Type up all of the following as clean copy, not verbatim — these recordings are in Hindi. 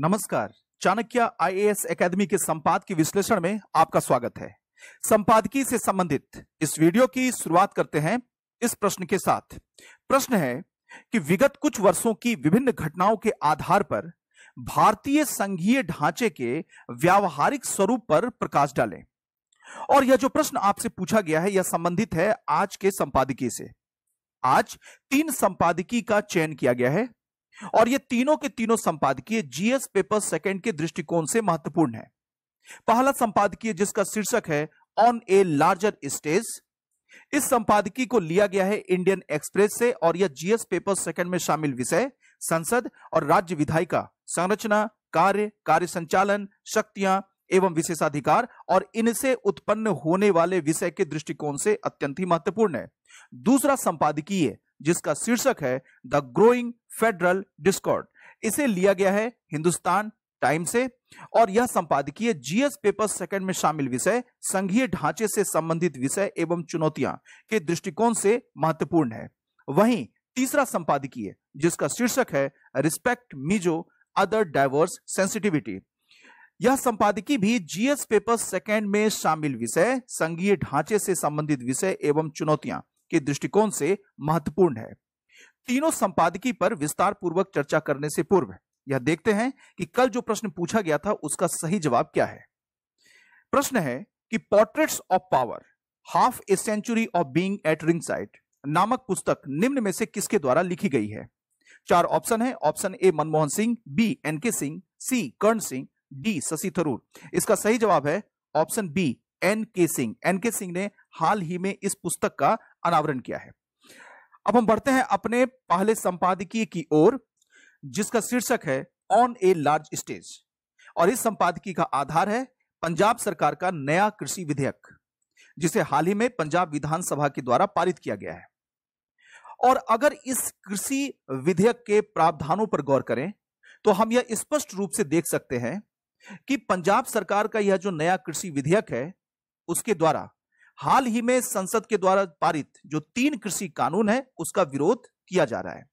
नमस्कार। चाणक्य आईएएस एकेडमी के संपादकीय विश्लेषण में आपका स्वागत है। संपादकीय से संबंधित इस वीडियो की शुरुआत करते हैं इस प्रश्न के साथ। प्रश्न है कि विगत कुछ वर्षों की विभिन्न घटनाओं के आधार पर भारतीय संघीय ढांचे के व्यावहारिक स्वरूप पर प्रकाश डालें, और यह जो प्रश्न आपसे पूछा गया है यह संबंधित है आज के संपादकीय से। आज 3 संपादकीय का चयन किया गया है और ये तीनों के तीनों संपादकीय जीएस पेपर सेकंड के दृष्टिकोण से महत्वपूर्ण है। पहला संपादकीय जिसका शीर्षक है ऑन ए लार्जर स्टेज, इस संपादकीय को लिया गया है इंडियन एक्सप्रेस से और यह जीएस पेपर सेकंड में शामिल विषय संसद और राज्य विधायिका, संरचना, कार्य संचालन, शक्तियां एवं विशेषाधिकार और इनसे उत्पन्न होने वाले विषय के दृष्टिकोण से अत्यंत ही महत्वपूर्ण है। दूसरा संपादकीय जिसका शीर्षक है द ग्रोइंग फेडरल डिस्कॉर्ड, इसे लिया गया है हिंदुस्तान टाइम से और यह संपादकीय जीएस पेपर सेकंड में शामिल विषय संघीय ढांचे से संबंधित विषय एवं चुनौतियां के दृष्टिकोण से महत्वपूर्ण है। वहीं तीसरा संपादकीय जिसका शीर्षक है respect Mizo other diverse sensitivity, यह संपादकीय भी जीएस पेपर सेकंड में शामिल विषय संघीय ढांचे से संबंधित विषय एवं चुनौतियां के दृष्टिकोण से महत्वपूर्ण है। तीनों संपादकीय पर विस्तार पूर्वक चर्चा करने से पूर्व यह देखते हैं कि कल जो प्रश्न पूछा गया था उसका सही जवाब क्या है। प्रश्न है कि portraits of power half a century of being at ringside नामक पुस्तक निम्न में से किसके द्वारा लिखी गई है। 4 ऑप्शन है। Option A Manmohan Singh, B N K Singh, C Karan Singh, D Shashi Tharoor. इसका सही जवाब है option B N K Singh. N K Singh ने हाल ही में इस पुस्तक का अनावरण किया है। अब हम बढ़ते हैं अपने पहले संपादकीय की ओर जिसका शीर्षक है ऑन ए लार्ज स्टेज, और इस संपादकीय का आधार है पंजाब सरकार का नया कृषि विधेयक जिसे हाल ही में पंजाब विधानसभा के द्वारा पारित किया गया है। और अगर इस कृषि विधेयक के प्रावधानों पर गौर करें तो हम यह स्पष्ट रूप से देख सकते हैं कि पंजाब सरकार का यह जो नया कृषि विधेयक है उसके द्वारा हाल ही में संसद के द्वारा पारित जो 3 कृषि कानून है उसका विरोध किया जा रहा है।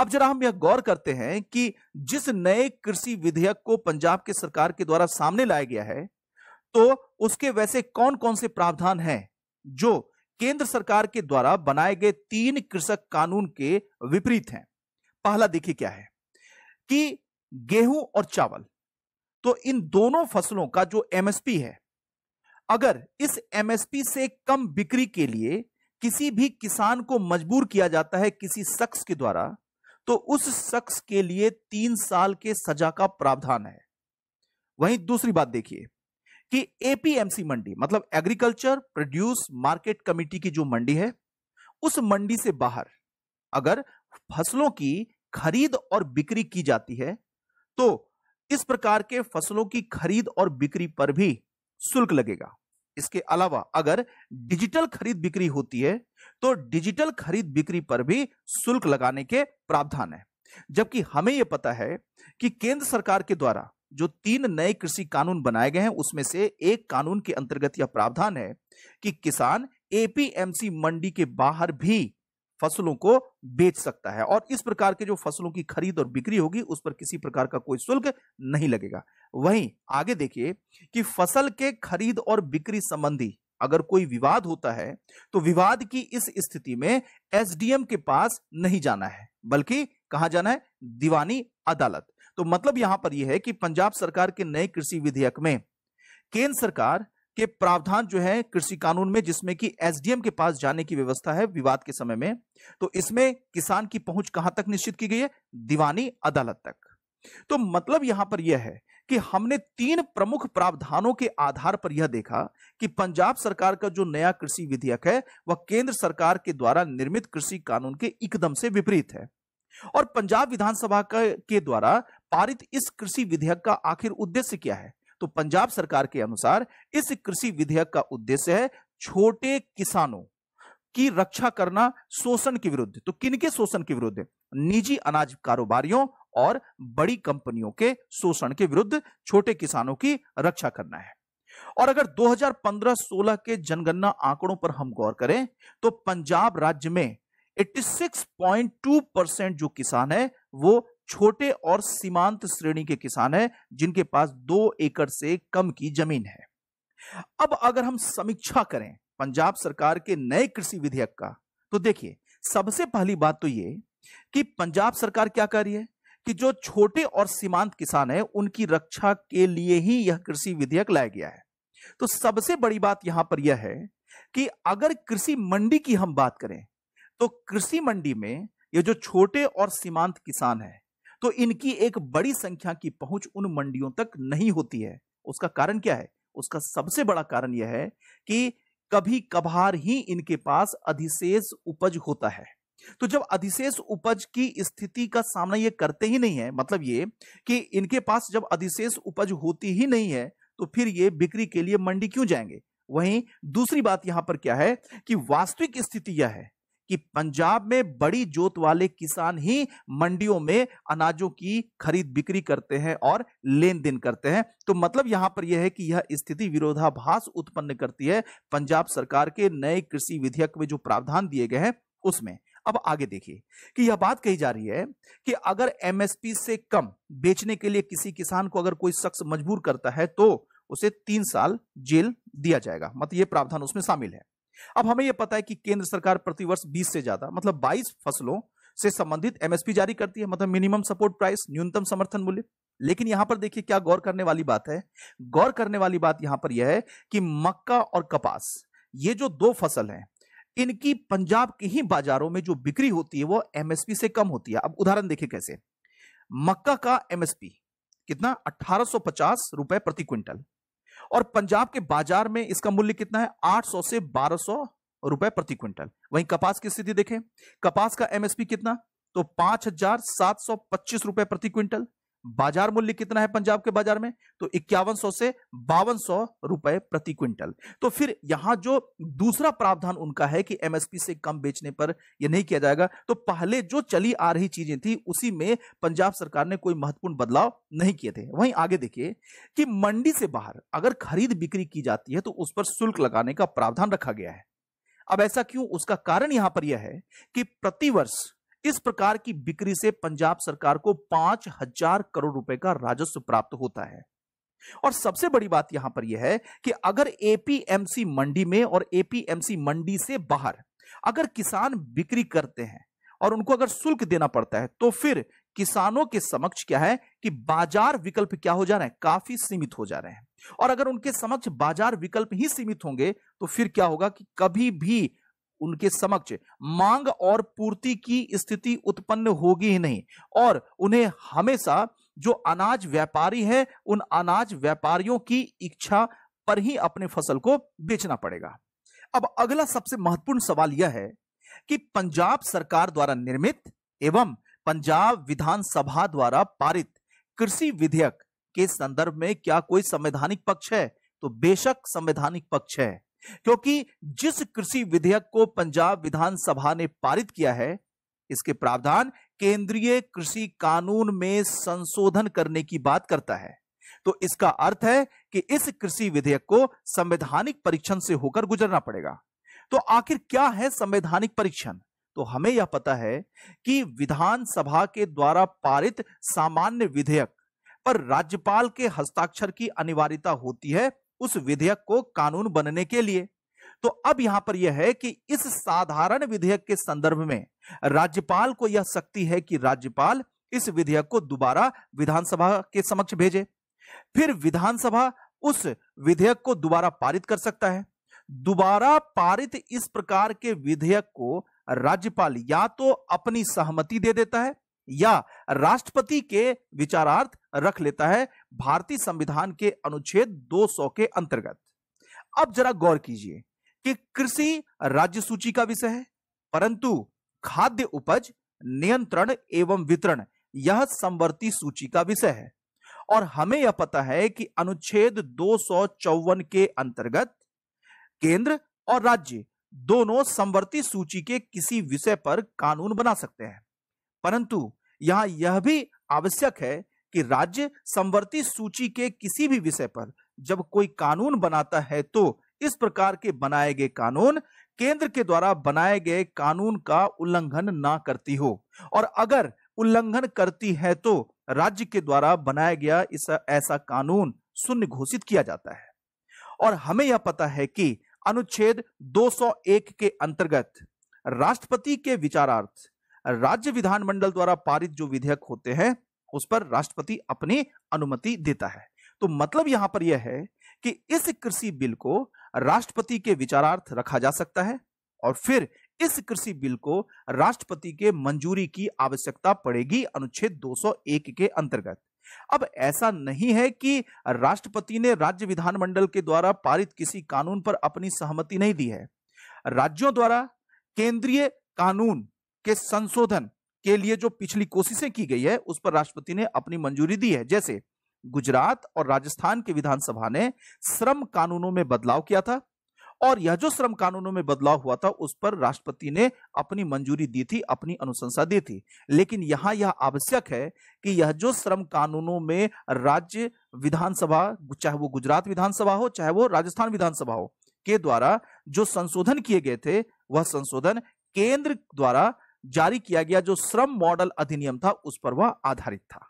अब जरा हम यह गौर करते हैं कि जिस नए कृषि विधेयक को पंजाब के सरकार के द्वारा सामने लाया गया है तो उसके वैसे कौन कौन से प्रावधान हैं जो केंद्र सरकार के द्वारा बनाए गए 3 कृषक कानून के विपरीत हैं। पहला देखिए क्या है कि गेहूं और चावल, तो इन दोनों फसलों का जो एमएसपी है, अगर इस एमएसपी से कम बिक्री के लिए किसी भी किसान को मजबूर किया जाता है किसी शख्स के द्वारा तो उस शख्स के लिए 3 साल के सजा का प्रावधान है। वहीं दूसरी बात देखिए कि एपीएमसी मंडी, मतलब एग्रीकल्चर प्रोड्यूस मार्केट कमेटी की जो मंडी है, उस मंडी से बाहर अगर फसलों की खरीद और बिक्री की जाती है तो इस प्रकार के फसलों की खरीद और बिक्री पर भी शुल्क लगेगा। इसके अलावा अगर डिजिटल खरीद बिक्री होती है तो डिजिटल खरीद बिक्री पर भी शुल्क लगाने के प्रावधान है। जबकि हमें यह पता है कि केंद्र सरकार के द्वारा जो 3 नए कृषि कानून बनाए गए हैं उसमें से एक कानून के अंतर्गत यह प्रावधान है कि किसान एपीएमसी मंडी के बाहर भी फसलों को बेच सकता है और इस प्रकार के जो फसलों की खरीद और बिक्री होगी उस पर किसी प्रकार का कोई शुल्क नहीं लगेगा। वहीं आगे देखिए कि फसल के खरीद और बिक्री संबंधी अगर कोई विवाद होता है तो विवाद की इस स्थिति में एसडीएम के पास नहीं जाना है बल्कि कहां जाना है, दीवानी अदालत। तो मतलब यहां पर यह है कि पंजाब सरकार के नए कृषि विधेयक में केंद्र सरकार के प्रावधान जो है कृषि कानून में जिसमें कि एसडीएम के पास जाने की व्यवस्था है विवाद के समय में, तो इसमें किसान की पहुंच कहां तक निश्चित की गई है, दीवानी अदालत तक। तो मतलब यहां पर यह है कि हमने 3 प्रमुख प्रावधानों के आधार पर यह देखा कि पंजाब सरकार का जो नया कृषि विधेयक है वह केंद्र सरकार के द्वारा निर्मित कृषि कानून के एकदम से विपरीत है। और पंजाब विधानसभा के द्वारा पारित इस कृषि विधेयक का आखिर उद्देश्य क्या है, तो पंजाब सरकार के अनुसार इस कृषि विधेयक का उद्देश्य है छोटे किसानों की रक्षा करना शोषण के विरुद्ध। तो किनके शोषण के विरुद्ध, निजी अनाज कारोबारियों और बड़ी कंपनियों के शोषण के विरुद्ध छोटे किसानों की रक्षा करना है। और अगर 2015-16 के जनगणना आंकड़ों पर हम गौर करें तो पंजाब राज्य में 86.2% जो किसान है वो छोटे और सीमांत श्रेणी के किसान हैं जिनके पास 2 एकड़ से कम की जमीन है। अब अगर हम समीक्षा करें पंजाब सरकार के नए कृषि विधेयक का, तो देखिए सबसे पहली बात तो ये कि पंजाब सरकार क्या कर रही है कि जो छोटे और सीमांत किसान हैं उनकी रक्षा के लिए ही यह कृषि विधेयक लाया गया है। तो सबसे बड़ी बात यहां पर यह है कि अगर कृषि मंडी की हम बात करें तो कृषि मंडी में ये जो छोटे और सीमांत किसान हैं तो इनकी एक बड़ी संख्या की पहुंच उन मंडियों तक नहीं होती है। उसका कारण क्या है? उसका सबसे बड़ा कारण यह है कि कभी कभार ही इनके पास अधिशेष उपज होता है। तो जब अधिशेष उपज की स्थिति का सामना ये करते ही नहीं है, मतलब ये कि इनके पास जब अधिशेष उपज होती ही नहीं है तो फिर ये बिक्री के लिए मंडी क्यों जाएंगे। वहीं दूसरी बात यहां पर क्या है कि वास्तविक स्थिति यह है कि पंजाब में बड़ी जोत वाले किसान ही मंडियों में अनाजों की खरीद बिक्री करते हैं और लेन देन करते हैं। तो मतलब यहां पर यह है कि यह स्थिति विरोधाभास उत्पन्न करती है पंजाब सरकार के नए कृषि विधेयक में जो प्रावधान दिए गए हैं उसमें। अब आगे देखिए कि यह बात कही जा रही है कि अगर एमएसपी से कम बेचने के लिए किसी किसान को अगर कोई शख्स मजबूर करता है तो उसे 3 साल जेल दिया जाएगा, मतलब यह प्रावधान उसमें शामिल है। अब हमें यह पता है कि केंद्र सरकार प्रतिवर्ष 20 से ज्यादा, मतलब 22 फसलों से संबंधित एमएसपी जारी करती है, मतलब मिनिमम सपोर्ट प्राइस, न्यूनतम समर्थन मूल्य। लेकिन यहां पर देखिए क्या गौर करने वाली बात है। गौर करने वाली बात यहां पर यह है कि मक्का और कपास ये जो 2 फसल हैं इनकी पंजाब के ही बाजारों में जो बिक्री होती है वो एमएसपी से कम होती है। अब उदाहरण देखिए कैसे। मक्का का एमएसपी कितना? 1850 रुपए प्रति क्विंटल, और पंजाब के बाजार में इसका मूल्य कितना है? 800 से 1200 रुपए प्रति क्विंटल। वहीं कपास की स्थिति देखें, कपास का एमएसपी कितना? तो 5725 रुपए प्रति क्विंटल। बाजार मूल्य कितना है पंजाब के बाजार में? तो 5100 से 5200 रुपए प्रति क्विंटल। तो फिर यहां जो दूसरा प्रावधान उनका है कि एमएसपी से कम बेचने पर यह नहीं किया जाएगा, तो पहले जो चली आ रही चीजें थी उसी में पंजाब सरकार ने कोई महत्वपूर्ण बदलाव नहीं किए थे। वहीं आगे देखिए कि मंडी से बाहर अगर खरीद बिक्री की जाती है तो उस पर शुल्क लगाने का प्रावधान रखा गया है। अब ऐसा क्यों? उसका कारण यहां पर यह है कि प्रतिवर्ष इस प्रकार की बिक्री से पंजाब सरकार को 5000 करोड़ रुपए का राजस्व प्राप्त होता है। और सबसे बड़ी बात यहां पर यह है कि अगर एपीएमसी मंडी में और एपीएमसी मंडी से बाहर अगर किसान बिक्री करते हैं और उनको अगर शुल्क देना पड़ता है तो फिर किसानों के समक्ष क्या है कि बाजार विकल्प क्या हो जा रहे हैं? काफी सीमित हो जा रहे हैं। और अगर उनके समक्ष बाजार विकल्प ही सीमित होंगे तो फिर क्या होगा कि कभी भी उनके समक्ष मांग और पूर्ति की स्थिति उत्पन्न होगी ही नहीं, और उन्हें हमेशा जो अनाज व्यापारी है उन अनाज व्यापारियों की इच्छा पर ही अपने फसल को बेचना पड़ेगा। अब अगला सबसे महत्वपूर्ण सवाल यह है कि पंजाब सरकार द्वारा निर्मित एवं पंजाब विधानसभा द्वारा पारित कृषि विधेयक के संदर्भ में क्या कोई संवैधानिक पक्ष है? तो बेशक संवैधानिक पक्ष है, क्योंकि जिस कृषि विधेयक को पंजाब विधानसभा ने पारित किया है इसके प्रावधान केंद्रीय कृषि कानून में संशोधन करने की बात करता है। तो इसका अर्थ है कि इस कृषि विधेयक को संवैधानिक परीक्षण से होकर गुजरना पड़ेगा। तो आखिर क्या है संवैधानिक परीक्षण? तो हमें यह पता है कि विधानसभा के द्वारा पारित सामान्य विधेयक पर राज्यपाल के हस्ताक्षर की अनिवार्यता होती है उस विधेयक को कानून बनने के लिए। तो अब यहां पर यह है कि इस साधारण विधेयक के संदर्भ में राज्यपाल को यह शक्ति है कि राज्यपाल इस विधेयक को दोबारा विधानसभा के समक्ष भेजे, फिर विधानसभा उस विधेयक को दोबारा पारित कर सकता है। दोबारा पारित इस प्रकार के विधेयक को राज्यपाल या तो अपनी सहमति दे देता है या राष्ट्रपति के विचारार्थ रख लेता है भारतीय संविधान के अनुच्छेद 200 के अंतर्गत। अब जरा गौर कीजिए कि कृषि राज्य सूची का विषय है, परंतु खाद्य उपज नियंत्रण एवं वितरण यह समवर्ती सूची का विषय है। और हमें यह पता है कि अनुच्छेद 254 के अंतर्गत केंद्र और राज्य दोनों समवर्ती सूची के किसी विषय पर कानून बना सकते हैं, परंतु यहां यह भी आवश्यक है कि राज्य समवर्ती सूची के किसी भी विषय पर जब कोई कानून बनाता है तो इस प्रकार के बनाए गए कानून केंद्र के द्वारा बनाए गए कानून का उल्लंघन ना करती हो। और अगर उल्लंघन करती है तो राज्य के द्वारा बनाया गया ऐसा कानून शून्य घोषित किया जाता है। और हमें यह पता है कि अनुच्छेद 201 के अंतर्गत राष्ट्रपति के विचारार्थ राज्य विधानमंडल द्वारा पारित जो विधेयक होते हैं उस पर राष्ट्रपति अपनी अनुमति देता है। तो मतलब यहां पर यह है कि इस कृषि बिल को राष्ट्रपति के विचारार्थ रखा जा सकता है और फिर इस कृषि बिल को राष्ट्रपति के मंजूरी की आवश्यकता पड़ेगी अनुच्छेद 201 के अंतर्गत। अब ऐसा नहीं है कि राष्ट्रपति ने राज्य विधानमंडल के द्वारा पारित किसी कानून पर अपनी सहमति नहीं दी है। राज्यों द्वारा केंद्रीय कानून के संशोधन के लिए जो पिछली कोशिशें की गई है उस पर राष्ट्रपति ने अपनी मंजूरी दी है। जैसे गुजरात और राजस्थान के विधानसभा ने श्रम कानूनों में बदलाव किया था और यह जो श्रम कानूनों में बदलाव हुआ था उस पर राष्ट्रपति ने अपनी मंजूरी दी थी, अपनी अनुशंसा दी थी। लेकिन यहां यह आवश्यक है कि यह जो श्रम कानूनों में राज्य विधानसभा, चाहे वो गुजरात विधानसभा हो चाहे वो राजस्थान विधानसभा हो, के द्वारा जो संशोधन किए गए थे वह संशोधन केंद्र द्वारा जारी किया गया जो श्रम मॉडल अधिनियम था उस पर वह आधारित था।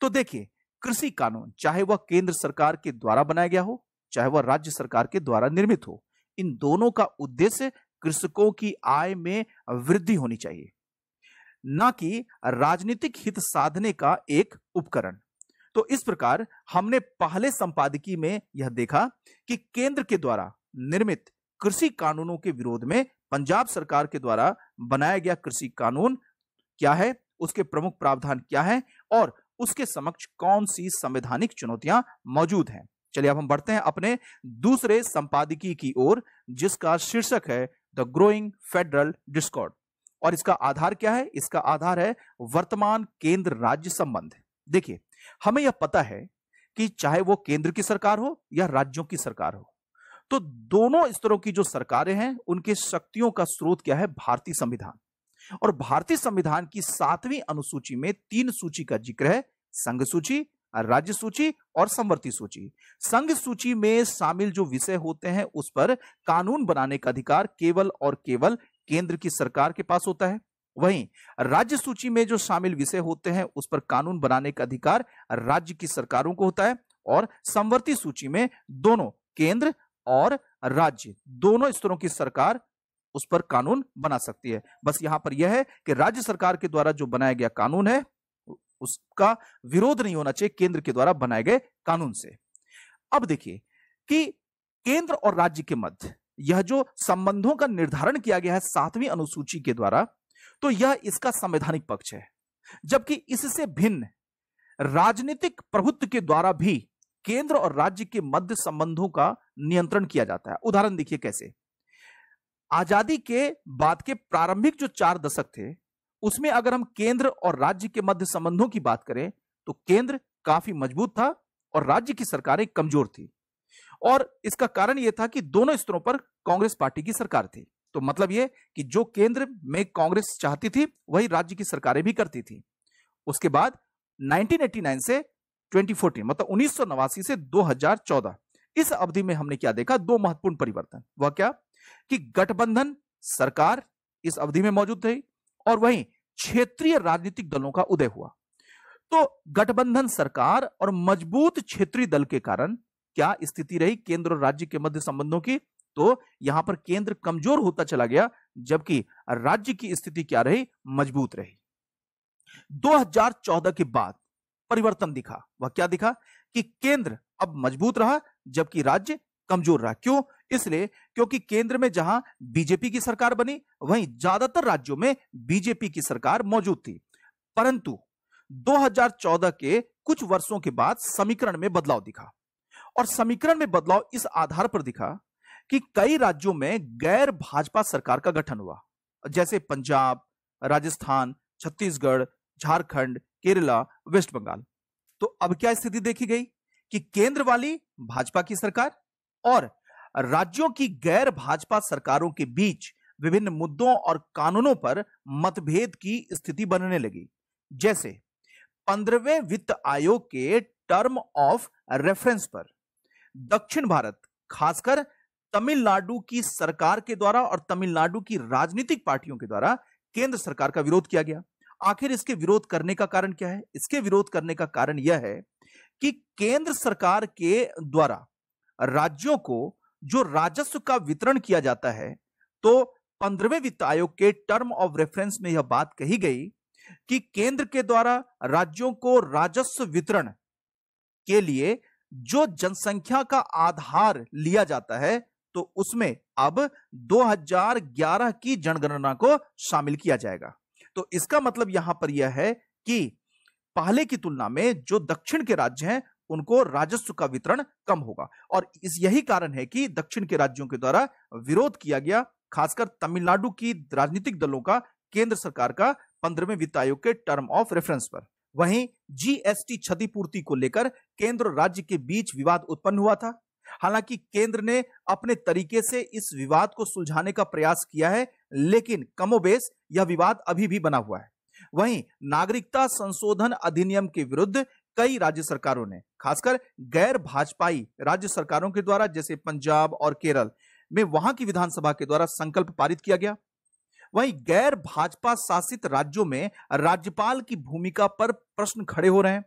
तो देखिए, कृषि कानून चाहे वह केंद्र सरकार के द्वारा बनाया गया हो चाहे वह राज्य सरकार के द्वारा निर्मित हो, इन दोनों का उद्देश्य कृषकों की आय में वृद्धि होनी चाहिए, ना कि राजनीतिक हित साधने का एक उपकरण। तो इस प्रकार हमने पहले संपादकीय में यह देखा कि केंद्र के द्वारा निर्मित कृषि कानूनों के विरोध में पंजाब सरकार के द्वारा बनाया गया कृषि कानून क्या है, उसके प्रमुख प्रावधान क्या है और उसके समक्ष कौन सी संवैधानिक चुनौतियां मौजूद हैं। चलिए अब हम बढ़ते हैं अपने दूसरे संपादकीय की ओर, जिसका शीर्षक है द ग्रोइंग फेडरल डिस्कॉर्ड। और इसका आधार क्या है? इसका आधार है वर्तमान केंद्र राज्य संबंध। देखिए, हमें यह पता है कि चाहे वो केंद्र की सरकार हो या राज्यों की सरकार हो, तो दोनों स्तरों की जो सरकारें हैं उनके शक्तियों का स्रोत क्या है? भारतीय संविधान। और भारतीय संविधान की 7वीं अनुसूची में 3 सूची का जिक्र है, संघ सूची, राज्य सूची और समवर्ती सूची। संघ सूची में शामिल जो विषय होते हैं उस पर कानून बनाने का अधिकार केवल और केवल केंद्र की सरकार के पास होता है। वहीं राज्य सूची में जो शामिल विषय होते हैं उस पर कानून बनाने का अधिकार राज्य की सरकारों को होता है। और समवर्ती सूची में दोनों केंद्र और राज्य, दोनों स्तरों की सरकार उस पर कानून बना सकती है। बस यहां पर यह है कि राज्य सरकार के द्वारा जो बनाया गया कानून है उसका विरोध नहीं होना चाहिए केंद्र के द्वारा बनाए गए कानून से। अब देखिए कि केंद्र और राज्य के मध्य यह जो संबंधों का निर्धारण किया गया है 7वीं अनुसूची के द्वारा, तो यह इसका संवैधानिक पक्ष है। जबकि इससे भिन्न राजनीतिक प्रभुत्व के द्वारा भी केंद्र और राज्य के मध्य संबंधों का नियंत्रण किया जाता है। उदाहरण देखिए कैसे, आजादी के बाद के प्रारंभिक जो 4 दशक थे उसमें अगर हम केंद्र और राज्य के मध्य संबंधों की बात करें तो केंद्र काफी मजबूत था और राज्य की सरकारें कमजोर थी। और इसका कारण यह था कि दोनों स्तरों पर कांग्रेस पार्टी की सरकार थी। तो मतलब यह कि जो केंद्र में कांग्रेस चाहती थी वही राज्य की सरकारें भी करती थी। उसके बाद 1989 से 2014 मतलब 1989 से 2014, इस अवधि में हमने क्या देखा? 2 महत्वपूर्ण परिवर्तन। वह क्या कि गठबंधन सरकार इस अवधि में मौजूद थी और वहीं क्षेत्रीय राजनीतिक दलों का उदय हुआ। तो गठबंधन सरकार और मजबूत क्षेत्रीय दल के कारण क्या स्थिति रही केंद्र और राज्य के मध्य संबंधों की? तो यहां पर केंद्र कमजोर होता चला गया जबकि राज्य की स्थिति क्या रही? मजबूत रही। 2014 के बाद परिवर्तन दिखा। वह क्या दिखा कि केंद्र अब मजबूत रहा जबकि राज्य कमजोर रहा। क्यों? इसलिए क्योंकि केंद्र में जहां बीजेपी की सरकार बनी वहीं ज्यादातर राज्यों में बीजेपी की सरकार मौजूद थी। परंतु 2014 के कुछ वर्षों के बाद समीकरण में बदलाव दिखा और समीकरण में बदलाव इस आधार पर दिखा कि कई राज्यों में गैर भाजपा सरकार का गठन हुआ, जैसे पंजाब, राजस्थान, छत्तीसगढ़, झारखंड, केरला, वेस्ट बंगाल। तो अब क्या स्थिति देखी गई कि केंद्र वाली भाजपा की सरकार और राज्यों की गैर भाजपा सरकारों के बीच विभिन्न मुद्दों और कानूनों पर मतभेद की स्थिति बनने लगी। जैसे 15वें वित्त आयोग के टर्म ऑफ रेफरेंस पर दक्षिण भारत, खासकर तमिलनाडु की सरकार के द्वारा और तमिलनाडु की राजनीतिक पार्टियों के द्वारा केंद्र सरकार का विरोध किया गया आखिर इसके विरोध करने का कारण क्या है? इसके विरोध करने का कारण यह है कि केंद्र सरकार के द्वारा राज्यों को जो राजस्व का वितरण किया जाता है, तो 15वें वित्त आयोग के टर्म ऑफ रेफरेंस में यह बात कही गई कि केंद्र के द्वारा राज्यों को राजस्व वितरण के लिए जो जनसंख्या का आधार लिया जाता है, तो उसमें अब 2011 की जनगणना को शामिल किया जाएगा। तो इसका मतलब यहां पर यह है कि पहले की तुलना में जो दक्षिण के राज्य हैं उनको राजस्व का वितरण कम होगा, और यही कारण है कि दक्षिण के राज्यों के द्वारा विरोध किया गया, खासकर तमिलनाडु की राजनीतिक दलों का केंद्र सरकार का 15वें वित्त आयोग के टर्म ऑफ रेफरेंस पर। वहीं जीएसटी क्षतिपूर्ति को लेकर केंद्र और राज्य के बीच विवाद उत्पन्न हुआ था। हालांकि केंद्र ने अपने तरीके से इस विवाद को सुलझाने का प्रयास किया है, लेकिन कमोबेश यह विवाद अभी भी बना हुआ है। वहीं नागरिकता संशोधन अधिनियम के विरुद्ध कई राज्य सरकारों ने, खासकर गैर भाजपाई राज्य सरकारों के द्वारा, जैसे पंजाब और केरल में, वहां की विधानसभा के द्वारा संकल्प पारित किया गया। वहीं गैर भाजपा शासित राज्यों में राज्यपाल की भूमिका पर प्रश्न खड़े हो रहे हैं,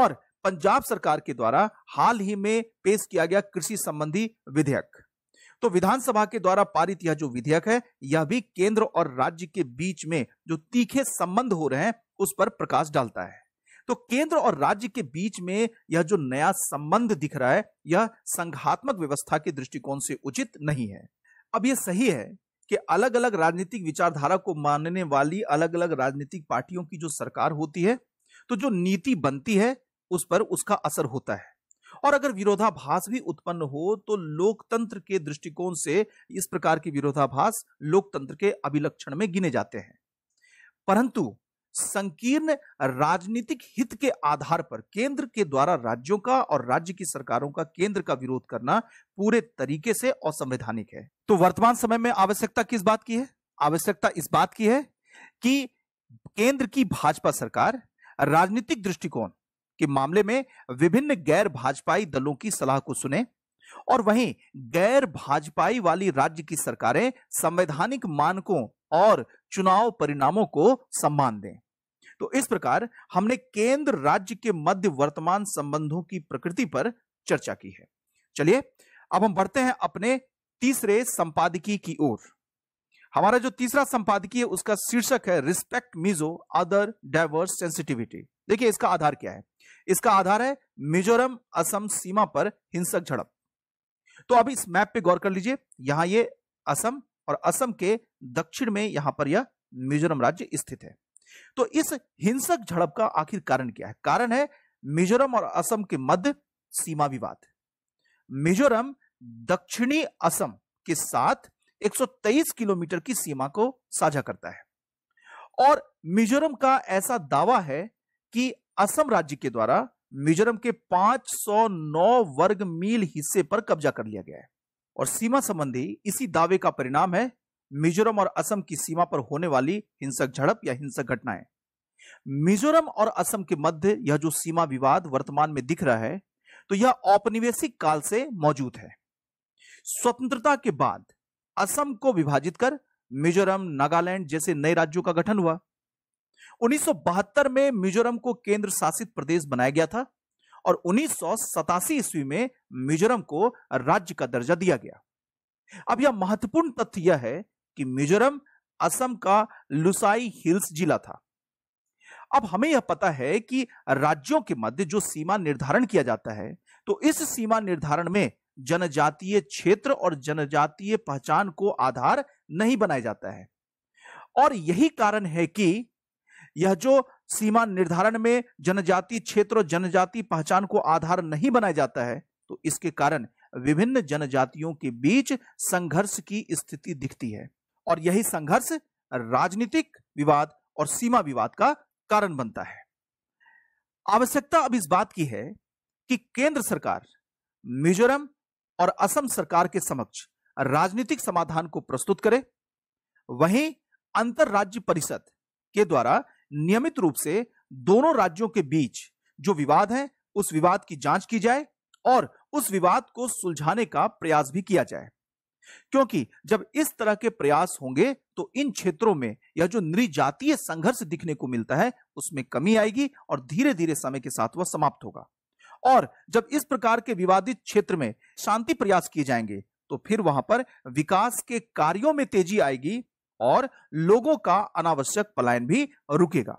और पंजाब सरकार के द्वारा हाल ही में पेश किया गया कृषि संबंधी विधेयक, तो विधानसभा के द्वारा पारित यह जो विधेयक है, यह भी केंद्र और राज्य के बीच में जो तीखे संबंध हो रहे हैं उस पर प्रकाश डालता है। तो केंद्र और राज्य के बीच में यह जो नया संबंध दिख रहा है, यह संघात्मक व्यवस्था के दृष्टिकोण से उचित नहीं है। अब यह सही है कि अलग अलग राजनीतिक विचारधारा को मानने वाली अलग अलग राजनीतिक पार्टियों की जो सरकार होती है, तो जो नीति बनती है उस पर उसका असर होता है, और अगर विरोधाभास भी उत्पन्न हो तो लोकतंत्र के दृष्टिकोण से इस प्रकार के विरोधाभास लोकतंत्र के अभिलक्षण में गिने जाते हैं। परंतु संकीर्ण राजनीतिक हित के आधार पर केंद्र के द्वारा राज्यों का और राज्य की सरकारों का केंद्र का विरोध करना पूरे तरीके से असंवैधानिक है। तो वर्तमान समय में आवश्यकता किस बात की है? आवश्यकता इस बात की है कि केंद्र की भाजपा सरकार राजनीतिक दृष्टिकोण के मामले में विभिन्न गैर भाजपाई दलों की सलाह को सुने, और वहीं गैर भाजपाई वाली राज्य की सरकारें संवैधानिक मानकों और चुनाव परिणामों को सम्मान दें। तो इस प्रकार हमने केंद्र राज्य के मध्य वर्तमान संबंधों की प्रकृति पर चर्चा की है। चलिए अब हम बढ़ते हैं अपने तीसरे संपादकीय की ओर। हमारा जो तीसरा संपादकीय है उसका शीर्षक है respect Mizo other diverse sensitivity. देखिए इसका आधार क्या है? इसका आधार है मिजोरम असम सीमा पर हिंसक झड़प। तो अभी इस मैप पे गौर कर लीजिए, यहां ये असम और असम के दक्षिण में यहां पर यह मिजोरम राज्य स्थित है। तो इस हिंसक झड़प का आखिर कारण क्या है? कारण है मिजोरम और असम के मध्य सीमा विवाद। मिजोरम दक्षिणी असम के साथ 123 किलोमीटर की सीमा को साझा करता है, और मिजोरम का ऐसा दावा है कि असम राज्य के द्वारा मिजोरम के 509 वर्ग मील हिस्से पर कब्जा कर लिया गया है, और सीमा संबंधी इसी दावे का परिणाम है मिजोरम और असम की सीमा पर होने वाली हिंसक झड़प या हिंसक घटनाएं। मिजोरम और असम के मध्य यह जो सीमा विवाद वर्तमान में दिख रहा है, तो यह औपनिवेशिक काल से मौजूद है। स्वतंत्रता के बाद असम को विभाजित कर मिजोरम, नागालैंड जैसे नए राज्यों का गठन हुआ। 1972 में मिजोरम को केंद्र शासित प्रदेश बनाया गया था, और 1987 ईस्वी में मिजोरम को राज्य का दर्जा दिया गया। अब यह महत्वपूर्ण तथ्य यह है कि मिजोरम असम का लुसाई हिल्स जिला था। अब हमें यह पता है कि राज्यों के मध्य जो सीमा निर्धारण किया जाता है, तो इस सीमा निर्धारण में जनजातीय क्षेत्र और जनजातीय पहचान को आधार नहीं बनाया जाता है, और यही कारण है कि यह जो सीमा निर्धारण में जनजातीय क्षेत्र और जनजातीय पहचान को आधार नहीं बनाया जाता है, तो इसके कारण विभिन्न जनजातियों के बीच संघर्ष की स्थिति दिखती है, और यही संघर्ष राजनीतिक विवाद और सीमा विवाद का कारण बनता है। आवश्यकता अब इस बात की है कि केंद्र सरकार मिजोरम और असम सरकार के समक्ष राजनीतिक समाधान को प्रस्तुत करे। वहीं अंतरराज्य परिषद के द्वारा नियमित रूप से दोनों राज्यों के बीच जो विवाद है उस विवाद की जांच की जाए, और उस विवाद को सुलझाने का प्रयास भी किया जाए। क्योंकि जब इस तरह के प्रयास होंगे तो इन क्षेत्रों में यह जो नृजातीय संघर्ष दिखने को मिलता है उसमें कमी आएगी और धीरे धीरे समय के साथ वह समाप्त होगा। और जब इस प्रकार के विवादित क्षेत्र में शांति प्रयास किए जाएंगे तो फिर वहां पर विकास के कार्यों में तेजी आएगी और लोगों का अनावश्यक पलायन भी रुकेगा।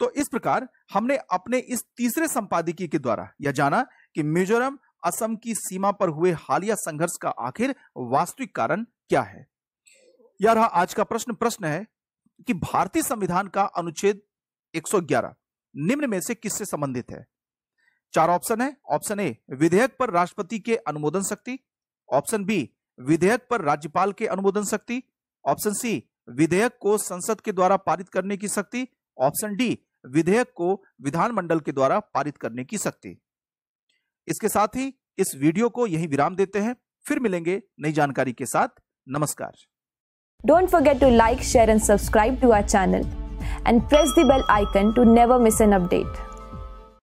तो इस प्रकार हमने अपने इस तीसरे संपादकीय के द्वारा यह जाना कि मिजोरम असम की सीमा पर हुए हालिया संघर्ष का आखिर वास्तविक कारण क्या है। यह रहा आज का प्रश्न। प्रश्न है कि भारतीय संविधान का अनुच्छेद 111 निम्न में से किससे संबंधित है? चार ऑप्शन है। ऑप्शन ए, विधेयक पर राष्ट्रपति के अनुमोदन शक्ति। ऑप्शन बी, विधेयक पर राज्यपाल के अनुमोदन शक्ति। ऑप्शन सी, विधेयक को संसद के द्वारा पारित करने की शक्ति। ऑप्शन डी, विधेयक को विधानमंडल के द्वारा पारित करने की शक्ति। इसके साथ ही इस वीडियो को यहीं विराम देते हैं। फिर मिलेंगे नई जानकारी के साथ। नमस्कार। Don't forget to like, share and subscribe to our channel and press the bell icon to never miss an update.